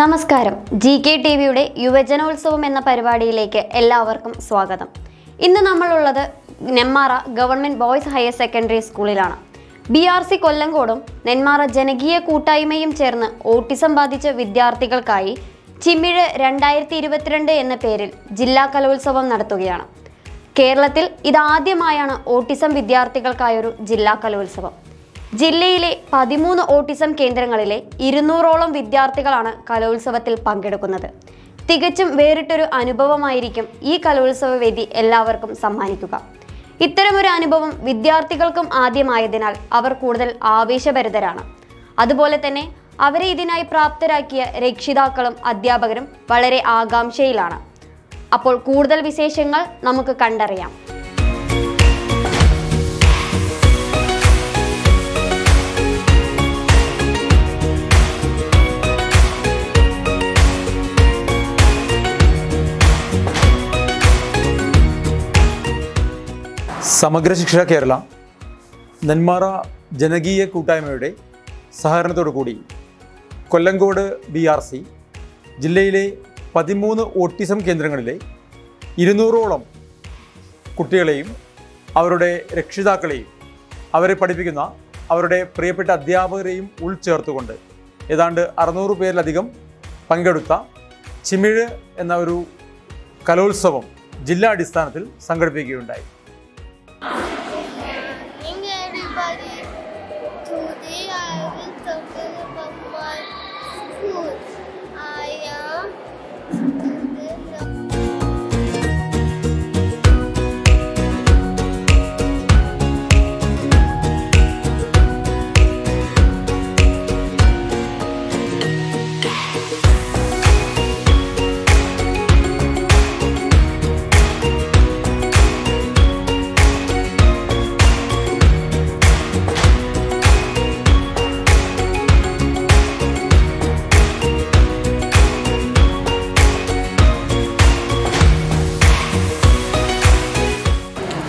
നമസ്കാരം ജികെ ടിവിയുടെ യുവജനോത്സവം എന്ന പരിപാടിയിലേക്ക് എല്ലാവർക്കും സ്വാഗതം. ഇന്ന് നമ്മൾ ഉള്ളത് Nenmara government boys higher secondary സ്കൂളിലാണ്. ബിആർസി കൊല്ലങ്കോടും നെന്മാറ ജനകീയ കൂട്ടായ്മയും ചേർന്ന് ഓട്ടിസം ബാധിച്ച വിദ്യാർത്ഥികൾക്കായി ചിമിഴ് 2022 എന്ന പേരിൽ ജില്ലാ കലോത്സവം നടത്തുകയാണ്. കേരളത്തിൽ ഇതാദ്യമായാണ് ഓട്ടിസം വിദ്യാർത്ഥികൾക്കായൊരു ജില്ലാ കലോത്സവം. ജില്ലയിലെ 13 ഓട്ടിസം കേന്ദ്രങ്ങളിലെ 200ഓളം വിദ്യാർത്ഥികളാണ് കലോത്സവത്തിൽ പങ്കെടുക്കുന്നത്. തികച്ചും വേറിട്ടൊരു അനുഭവമായിരിക്കും ഈ കലോത്സവ വേദി എല്ലാവർക്കും സമ്മാനിക്കുക. ഇത്തരമൊരു അനുഭവം വിദ്യാർത്ഥികൾക്കും ആദ്യമായതിനാൽ അവർ കൂടുതൽ ആവേശഭരിതരാണ്. അതുപോലെ തന്നെ അവരെ ഇതിനായി പ്രാപ്തരാക്കിയ രക്ഷിതാക്കളും അധ്യാപകരും വളരെ ആകാംക്ഷയിലാണ്. അപ്പോൾ കൂടുതൽ വിശേഷങ്ങൾ നമുക്ക് കണ്ടറിയാം. സമഗ്ര ശിക്ഷ കേരള നെന്മാറ ജനകീയ കൂട്ടായ്മയുടെ സഹകരണത്തോടു കൂടി കൊല്ലങ്കോട് BRC ജില്ലയിലെ 13 ഓട്ടിസം കേന്ദ്രങ്ങളിലെ 200ഓളം കുട്ടികളെയും അവരുടെ രക്ഷിതാക്കളെയും അവരെ പഠിപ്പിക്കുന്ന അവരുടെ പ്രിയപ്പെട്ട അധ്യാപകരെയും ഉൾച്ചേർത്തുകൊണ്ട് ഏതാണ്ട് 600 പേരിലധികം പങ്കെടുത്ത ചിമിഴ് എന്ന ഒരു കലോത്സവം ജില്ലാടിസ്ഥാനത്തിൽ സംഘടിപ്പിക്കുകയുണ്ടായി. Today I will talk about my school. I am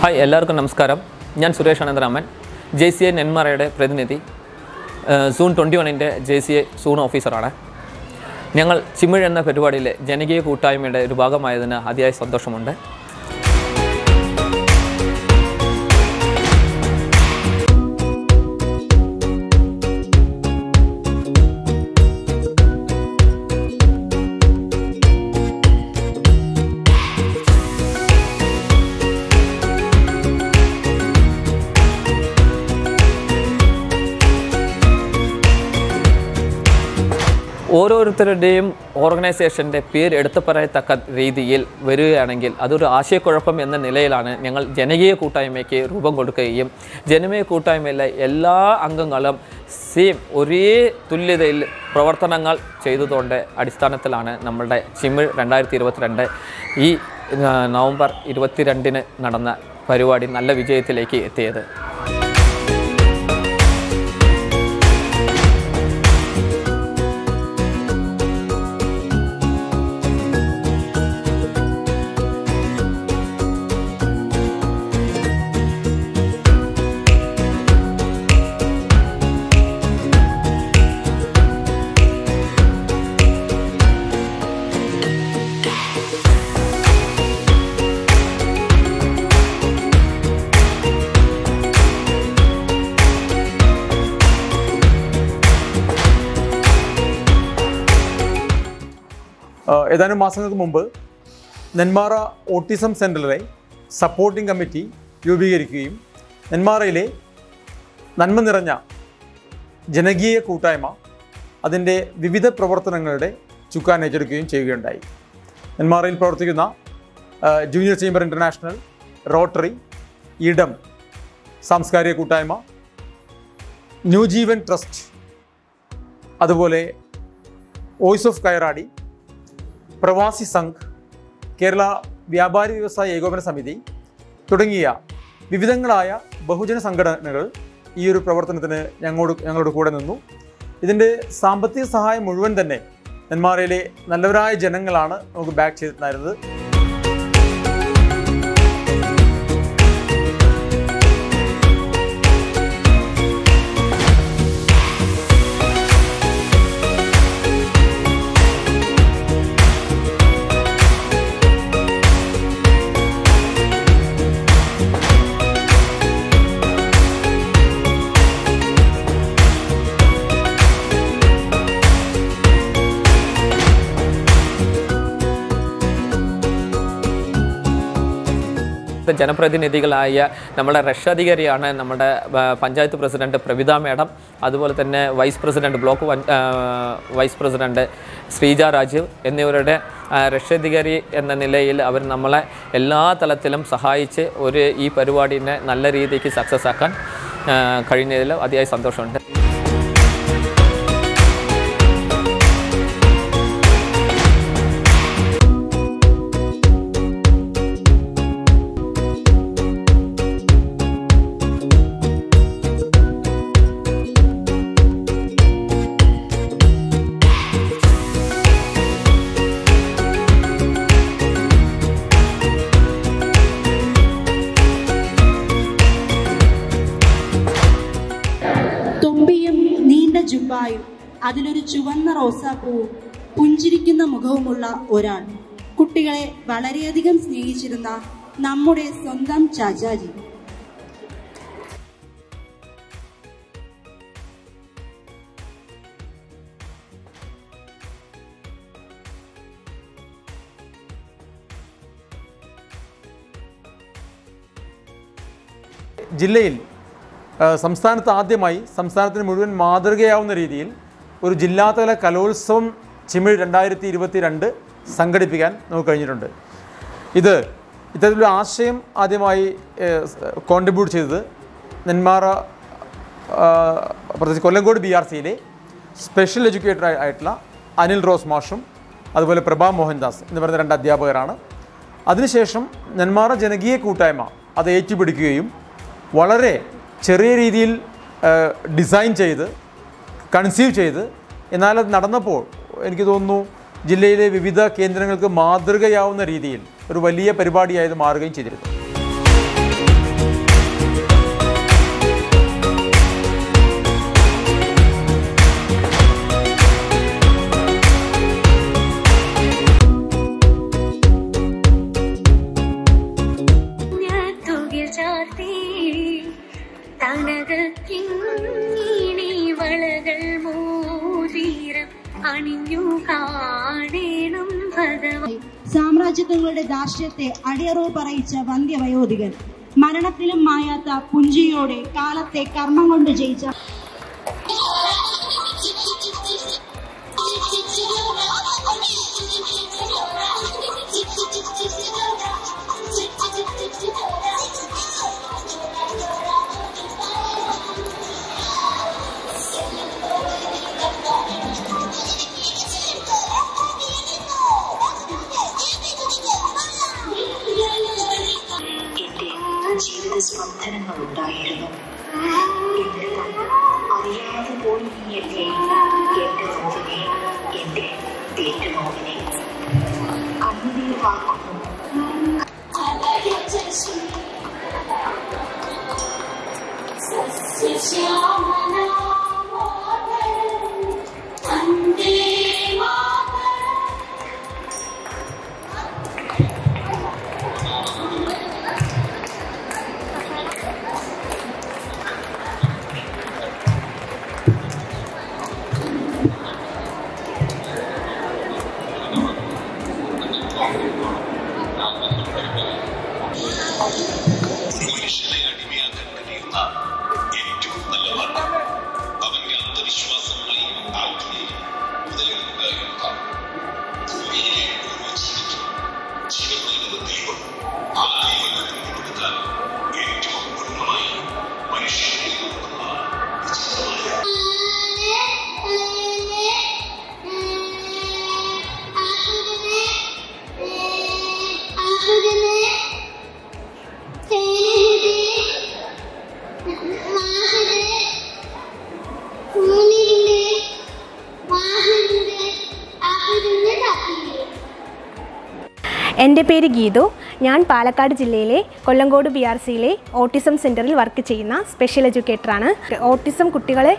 Hi, എല്ലാവർക്കും നമസ്കാരം. ഞാൻ സുരേഷ് അനന്തരാമൻ, JCA നെന്മാറയുടെ പ്രതിനിധി, Zone 21-ൻ്റെ JCA സൂൺ ഓഫീസറാണ്. ഞങ്ങൾ ചിമിഴ് എന്ന പരിപാടിയിലെ ജനകീയ കൂട്ടായ്മയുടെ ഒരു ഭാഗമായതിന് അതിയായ സന്തോഷമുണ്ട്. ഓരോരുത്തരുടെയും ഓർഗനൈസേഷൻ്റെ പേര് എടുത്തു പറയത്തക്ക രീതിയിൽ വരികയാണെങ്കിൽ അതൊരു ആശയക്കുഴപ്പം എന്ന നിലയിലാണ് ഞങ്ങൾ ജനകീയ കൂട്ടായ്മയ്ക്ക് രൂപം കൊടുക്കുകയും ജനകീയ കൂട്ടായ്മയിലെ എല്ലാ അംഗങ്ങളും സെയിം ഒരേ തുല്യതയിൽ പ്രവർത്തനങ്ങൾ ചെയ്തതുകൊണ്ട് അടിസ്ഥാനത്തിലാണ് നമ്മളുടെ ചിമിഴ് 2022 ഈ നവംബർ 22-ന് നടന്ന പരിപാടി നല്ല വിജയത്തിലേക്ക് എത്തിയത്. ഏതാനും മാസങ്ങൾക്ക് മുമ്പ് നെന്മാറ ഓട്ടിസം സെൻ്ററിലെ സപ്പോർട്ടിംഗ് കമ്മിറ്റി രൂപീകരിക്കുകയും നെന്മാറയിലെ നന്മ നിറഞ്ഞ ജനകീയ കൂട്ടായ്മ അതിൻ്റെ വിവിധ പ്രവർത്തനങ്ങളുടെ ചുക്കാൻ ഏറ്റെടുക്കുകയും ചെയ്യുകയുണ്ടായി. നെന്മാറയിൽ പ്രവർത്തിക്കുന്ന ജൂനിയർ ചേംബർ ഇൻ്റർനാഷണൽ, റോട്ടറി, ഇടം, സാംസ്കാരിക കൂട്ടായ്മ, ന്യൂ ജീവൻ ട്രസ്റ്റ്, അതുപോലെ വോയിസ് ഓഫ് കയറാടി, പ്രവാസി സംഘ്, കേരള വ്യാപാരി വ്യവസായ ഏകോപന സമിതി തുടങ്ങിയ വിവിധങ്ങളായ ബഹുജന സംഘടനകൾ ഈ ഒരു പ്രവർത്തനത്തിന് ഞങ്ങളുടെ കൂടെ നിന്നു. ഇതിൻ്റെ സാമ്പത്തിക സഹായം മുഴുവൻ തന്നെ നെന്മാറയിലെ നല്ലവരായ ജനങ്ങളാണ് നമുക്ക് ബാക്ക് ചെയ്തിട്ടുണ്ടായിരുന്നത്. ഇവിടുത്തെ ജനപ്രതിനിധികളായ നമ്മുടെ രക്ഷാധികാരിയാണ് നമ്മുടെ പഞ്ചായത്ത് പ്രസിഡന്റ് പ്രവിദ മാഡം അതുപോലെ തന്നെ vice president block vice president Sreeja Rajeev എന്നിവരുടെ രക്ഷാധികാരി എന്ന നിലയിൽ അവർ നമ്മളെ എല്ലാ തലത്തിലും സഹായിച്ച് ഒരു ഈ പരിപാടിനെ നല്ല രീതിയിൽ സക്സസ് ആക്കാൻ കഴിഞ്ഞതിൽ അതിയായ സന്തോഷമുണ്ട് അതിലൊരു ചുവന്ന റോസാപ്പൂവും പുഞ്ചിരിക്കുന്ന മുഖവുമുള്ള ഒരാൾ കുട്ടികളെ വളരെയധികം സ്നേഹിച്ചിരുന്ന നമ്മുടെ സ്വന്തം ചാചാജി ജില്ലയിൽ സംസ്ഥാനത്ത് ആദ്യമായി സംസ്ഥാനത്തിന് മുഴുവൻ മാതൃകയാവുന്ന രീതിയിൽ ഒരു ജില്ലാതല കലോത്സവം ചിമിഴ് 2022 സംഘടിപ്പിക്കാൻ നമുക്ക് കഴിഞ്ഞിട്ടുണ്ട്. ഇത് ഇത്തരത്തിലുള്ള ആശയം ആദ്യമായി കോൺട്രിബ്യൂട്ട് ചെയ്തത് നെന്മാറ പ്രത്യേകിച്ച് കൊല്ലങ്കോട് BRCയിലെ സ്പെഷ്യൽ എഡ്യൂക്കേറ്റർ ആയിട്ടുള്ള അനിൽ റോസ് മാഷും അതുപോലെ പ്രഭാ മോഹൻദാസ് എന്ന് പറയുന്ന രണ്ട് അധ്യാപകരാണ്. അതിനുശേഷം നെന്മാറ ജനകീയ കൂട്ടായ്മ അത് ഏറ്റുപിടിക്കുകയും വളരെ ചെറിയ രീതിയിൽ ഡിസൈൻ ചെയ്ത് കൺസീവ് ചെയ്ത് എന്നാൽ അത് നടന്നപ്പോൾ എനിക്ക് തോന്നുന്നു ജില്ലയിലെ വിവിധ കേന്ദ്രങ്ങൾക്ക് മാതൃകയാവുന്ന രീതിയിൽ ഒരു വലിയ പരിപാടിയായി ഇത് മാറുകയും ചെയ്തിരുന്നു. സാമ്രാജ്യത്വങ്ങളുടെ ദാർഷ്ട്യത്തെ അടിയറവ് പറയിച്ച വന്ധ്യവയോധികൻ മരണത്തിലും മായാത്ത പുഞ്ചിയോടെ കാലത്തെ കർമ്മം കൊണ്ട് ജയിച്ച എൻ്റെ പേര് ഗീതു. ഞാൻ പാലക്കാട് ജില്ലയിലെ കൊല്ലങ്കോട് BRCയിലെ ഓട്ടിസം സെൻറ്ററിൽ വർക്ക് ചെയ്യുന്ന സ്പെഷ്യൽ എഡ്യൂക്കേറ്ററാണ്. ഓട്ടിസം കുട്ടികളെ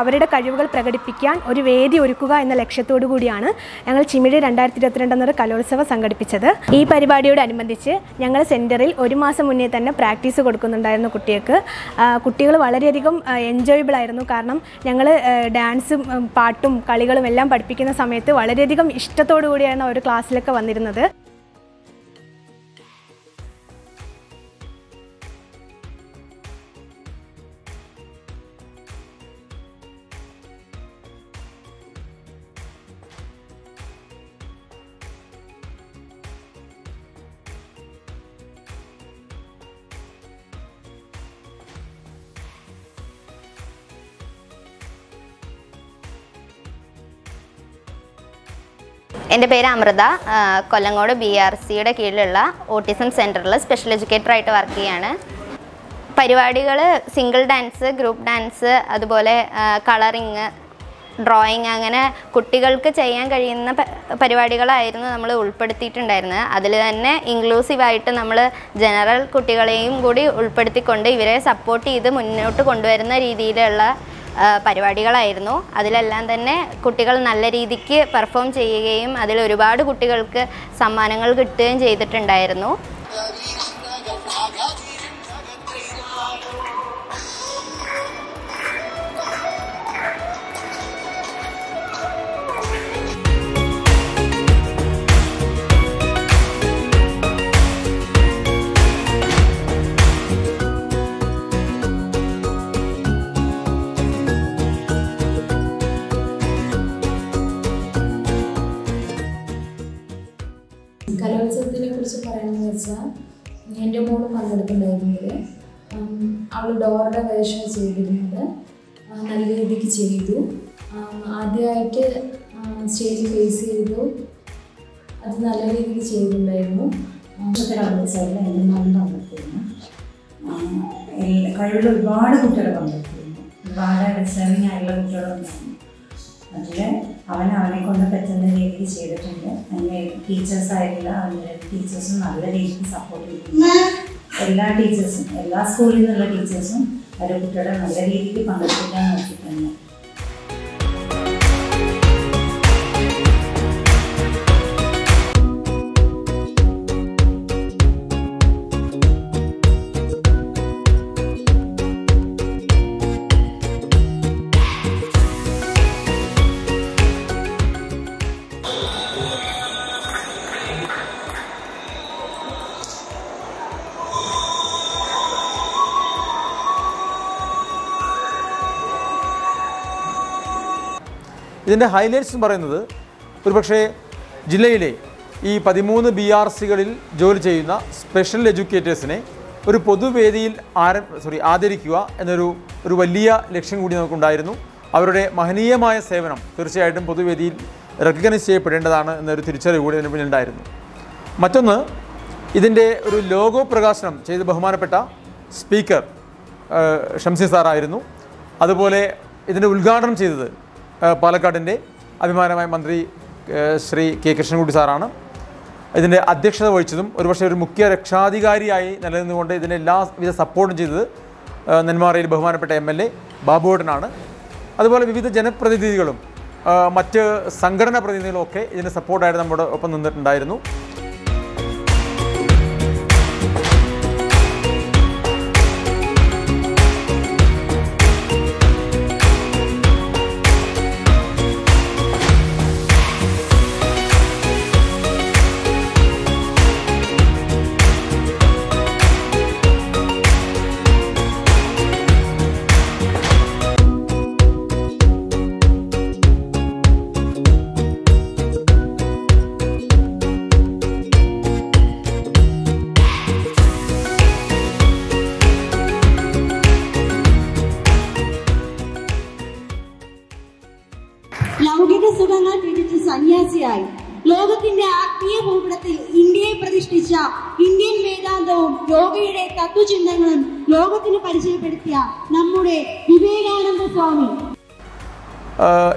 അവരുടെ കഴിവുകൾ പ്രകടിപ്പിക്കാൻ ഒരു വേദി ഒരുക്കുക എന്ന ലക്ഷ്യത്തോടു കൂടിയാണ് ഞങ്ങൾ ചിമിഴ് 2022 എന്നൊരു കലോത്സവം സംഘടിപ്പിച്ചത്. ഈ പരിപാടിയോടനുബന്ധിച്ച് ഞങ്ങൾ സെൻറ്ററിൽ ഒരു മാസം മുന്നേ തന്നെ പ്രാക്ടീസ് കൊടുക്കുന്നുണ്ടായിരുന്നു കുട്ടികൾക്ക്. കുട്ടികൾ വളരെയധികം എൻജോയബിൾ ആയിരുന്നു. കാരണം ഞങ്ങൾ ഡാൻസും പാട്ടും കളികളും എല്ലാം പഠിപ്പിക്കുന്ന സമയത്ത് വളരെയധികം ഇഷ്ടത്തോടു കൂടിയാണ് അവർ ക്ലാസ്സിലൊക്കെ വന്നിരുന്നത്. My name is Amrita. I work in Kollengode BRC Autism Center. I special educator. I work in single dance, group dance, colouring, drawing. I work in inclusive general പരിപാടികൾ ആയിരുന്നു അതിലെല്ലാം തന്നെ കുട്ടികൾ നല്ല രീതിക്ക് പെർഫോം ചെയ്യുകയും അതിൽ ഒരുപാട് കുട്ടികൾക്ക് സമ്മാനങ്ങൾ കിട്ടുകയും ചെയ്തിട്ടുണ്ടായിരുന്നു I was very happy to be here. In the highlights, Purpakshe Jilele, E. Padimuna BRC, Georgia, special educators, Urupodu Vedil, sorry, Adirikua, and Ruvalia election Udino Kundairno, our Mahania Maya Sevenum, Thursday item Podu Vedil, recognized Pendana and the Richard Wood and Pendirno. Matana, Idende Uru logo Pragasnam, Chay the Bahamana Peta, speaker Shamsisar Irno, Adabole, Idenu Ulgarnam Chay. Palakkadinte, Abhimanamaya Mantri Shri K. Krishnankuti Sarana. Idinte Adhyakshata vahichathu, orupakshe oru Mukhya Rakshadhikariyaayi nilaninnukonde idinte ellavida support cheythathu Nenmarayil Bahumanappetta MLA Babu Edanaanu. Athupole vividha Janaprathinidhikalum mattu Sanghadana Prathinidhikalum okke idinte support aayittu nammude oppam ninnittundarunnu.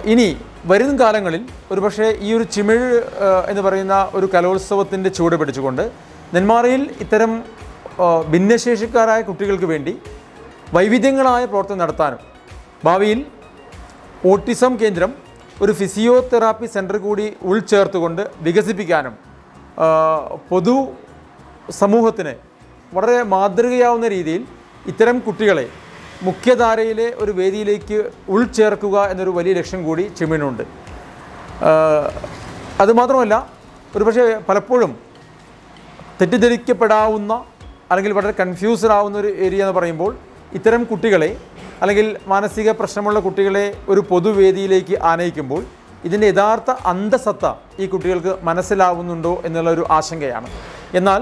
Ini, Varin Karangalil, Urubashe, Ur Chimil and the Varina, Uru Kalosov in the Choda Petachukonda, then Maril, Iterum Bindeshikara, Kutical Kuvendi, Vavidangana Proton Nartan, Bavil, Autism Kendram, Uru Physiotherapy Center Kudi, Ulcher to Gonda, Vigasipicanum, Podu Samuhatene, whatever Madriya on the Redil, Iterum Kutigale. Mukhyadarayile oru vediyilekku ulcherkuka എന്നൊരു വലിയ ലക്ഷ്യം കൂടി ചിമിഴിനുണ്ട്. അതുമാത്രമല്ല ഒരുപക്ഷേ പലപ്പോഴും തെറ്റിദ്ധരിക്കപ്പെടാവുന്ന അല്ലെങ്കിൽ വളരെ confused ആവുന്ന ഒരു ഏരിയ എന്ന് പറയുമ്പോൾ ഇത്തരം കുട്ടികളെ അല്ലെങ്കിൽ മാനസിക പ്രശ്നമുള്ള കുട്ടികളെ ഒരു പൊതുവേദിയിലേക്ക് ആനയിക്കുമ്പോൾ ഇതിന്റെ യഥാർത്ഥ അന്തസത്ത ഈ കുട്ടികൾക്ക് മനസ്സിലാവുന്നുണ്ടോ എന്നുള്ള ഒരു ആശങ്കയാണ്. എന്നാൽ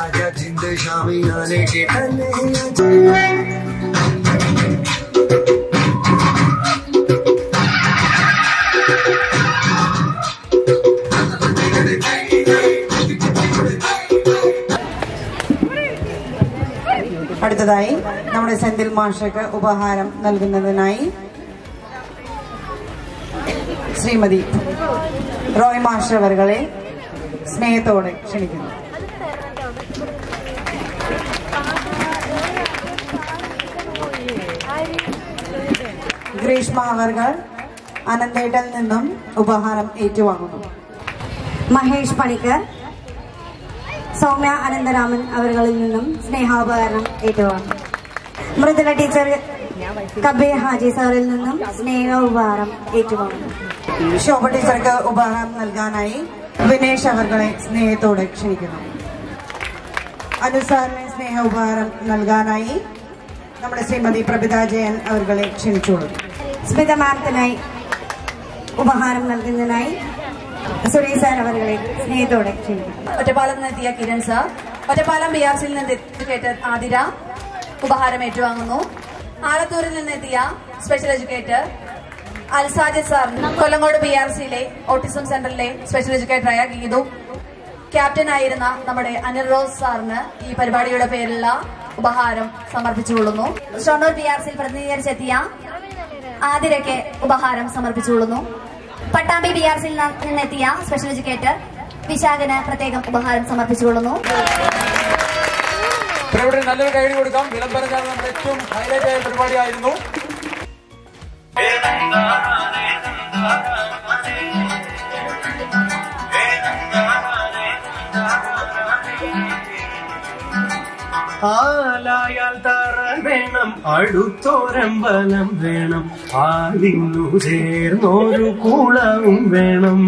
आजा जिंदे शामी आने के അടുത്തതായി നമ്മുടെ സെന്തിൽ മാഷയ്ക്ക് ഉപഹാരം നൽകുന്നതിനായി ശ്രീമതി റോയ് മാഷ് അവരെ സ്നേഹത്തോടെ ക്ഷണിക്കുന്നു Grishma Avargal, Anandetal Nindam, Ubaharam Etuangu. Mahesh Panikar, Somya Anandaraman Avargal Nindam, Sneha Baram Etuangu. Mrindulati Chari, Kabbe Haji Saril Nindam, Sneha Baram Etuangu. Shobati Sarka Ubaharam Nalganai, Vinesh Avargal, Sneha Todak Shikana. Anusar Sneha Ubaharam Nalganai. നമ്മുടെ ശ്രീമതി പ്രബിത ജയൻ അവരെ ക്ഷണിച്ചോളൂ സ്മിത മാർത്തനായി ഉപഹാരം നൽകുന്നതിനായി സുരേഷ് സാനവരെ സ്നേഹത്തോടെ ക്ഷണിക്കുന്നു Ottapalam Nadiya Kiran sir Ottapalam ബിയാസിൽ നിന്ന് എത്തിയ ആദിര ഉപഹാരം ഏറ്റുവാങ്ങുന്നു ആലത്തൂരിൽ നിന്ന് എത്തിയ special educator Alsaj sir Kollengode ബിആർസിയിലെ ഓട്ടിസം സെന്ററിലെ സ്പെഷ്യൽ എഡ്യൂക്കേറ്ററായ ഗീതു ക്യാപ്റ്റൻ ആയിരുന്ന നമ്മുടെ അനിൽ റോസ് സാറിന് ഈ പരിപാടിയുടെ പേരിലുള്ള ഉപഹാരം സമർപ്പിച്ചുകൊള്ളുന്നു ഷൊർണൂർ ബിആർസിൽ പ്രതിനിധീകരിച്ചെത്തിയ ആദിരയ്ക്ക് ഉപഹാരം സമർപ്പിച്ചുകൊള്ളുന്നു പട്ടാമ്പി ബിആർസിൽ നിന്നെത്തിയ സ്പെഷ്യൽ എഡ്യൂക്കേറ്റർ വിശാഖന് പ്രത്യേകം ഉപഹാരം സമർപ്പിച്ചുകൊള്ളുന്നു നല്ലൊരു കൈ കൊടുക്കാം വിളംബരം കാരണം ഏറ്റവും ഹൈലൈറ്റ് ആയ പരിപാടിയായിരുന്നു ആലായാൽ തറ വേണം അടുത്തോരമ്പലം വേണം ആലിന്നു ചേർന്നൊരു കൂളവും വേണം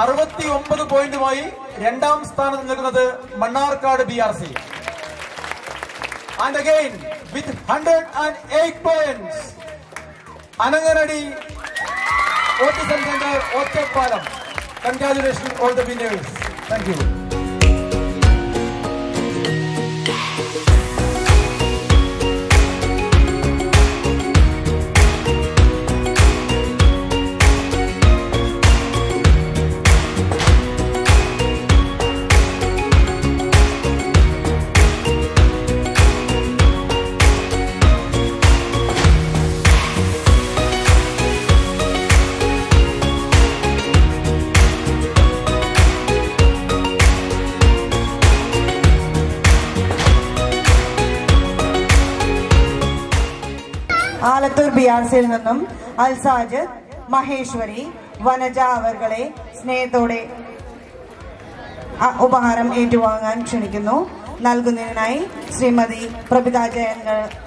69 points, Rendam Sthanam Nilkunathu Mannarkad BRC. And again, with 108 points, Ananganadi Autism Center, Ottapalam. Congratulations all the winners. Thank you. Alathur BRC Nanam, Al Sajid, Maheshwari, Vanaja Vargale, Snethode Ubaharam Etuangan Shunikino, Nalguninai, Srimadi, Prabhitaja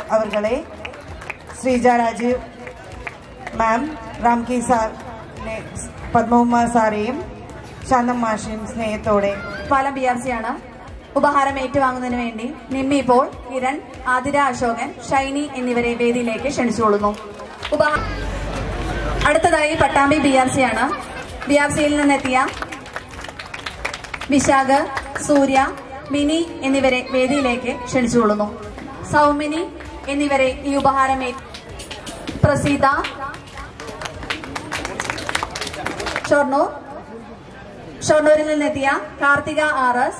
Avargale, Srijarajiv, Ma'am, Ramki Sar, Padmoma Sarim, Shanam Mashin, Snethode, Pala BRCana, Ubaharam Etuangan, Nimmi Paul, Kiran. Adira Ashokan, Shiny, Enivere Vedi Lakish and Soluno. Uba Adatadai Patambi BRCana, BRC Natia, Vishaga, Surya, Mini, Enivere Vedi Lake, Shensuluno. Saumini, Enivere Ubaharamate, Prasida, Chorno, Shornoril Natia, Kartiga Aras,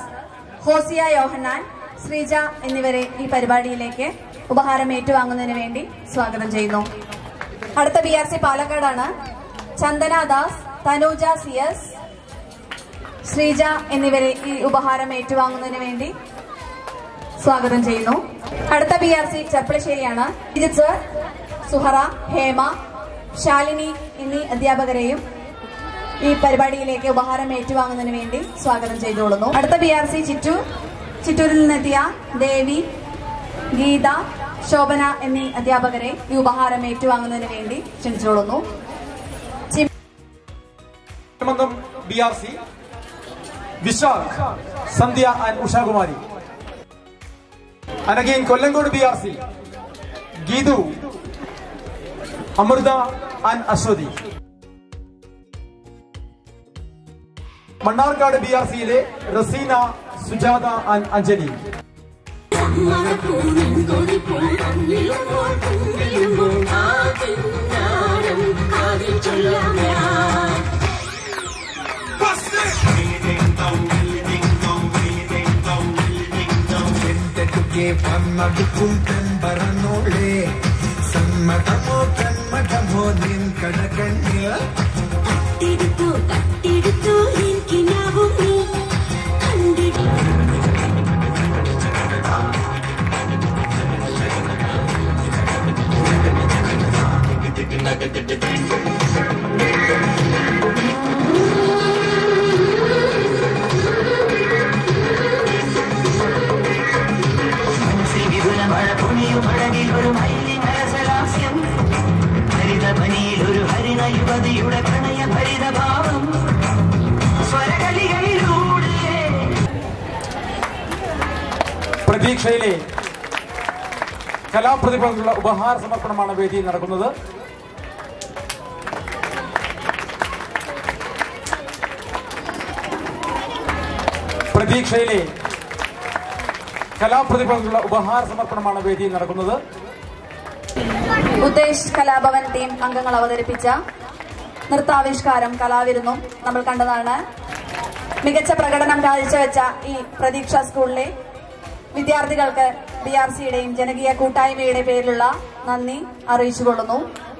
Hosea Yohanan. Srija Enivere I Paribadi Lake, Ubaharamate to Anganandi, Swagaran Jaino. At the BRC Palakadana, Chandana Das, Tanuja CS, Srija Enivere I Ubaharamate to Anganandi, Swagaran Jaino. At the BRC Chapelsheliana, Jitzer, Suhara, Hema, Shalini, Inni Adiabagarev, I Paribadi Lake, Ubaharamate to Anganandi, Swagaran Jaino. At the BRC Chitu. Chitturil Nadia, Devi, Geeta, Shobana, and Adhyabakare, Ubaharamate to Anganandi, Chincholono, Chimandam BRC, Vishal, Sandhya, and Ushagumari. And again, Kollengode BRC, Gidu, Amurda, and Ashwadi. Mannarkad BRC, Le, Rasina. Sujata and Anjali. Pradeekshaile Kala Pratibhangula Ubahar Samarpanamana Vedi Narakunada. Pradeekshaile Kala Pratibhangula Ubahar Samarpanamana Vedi Narakunada. Udesh Kalabhavan team Angangal Avadaripicha Nirthavishkaram Kalavirunum Nammal Kandadana Mikacha Prakadanam Kalicha Vecha ee Pradeeksha School Vidyarthikalkku BRCyude Janakiya Koottayimayude Perilla Nanni Ariyicchu Kolluന്നു.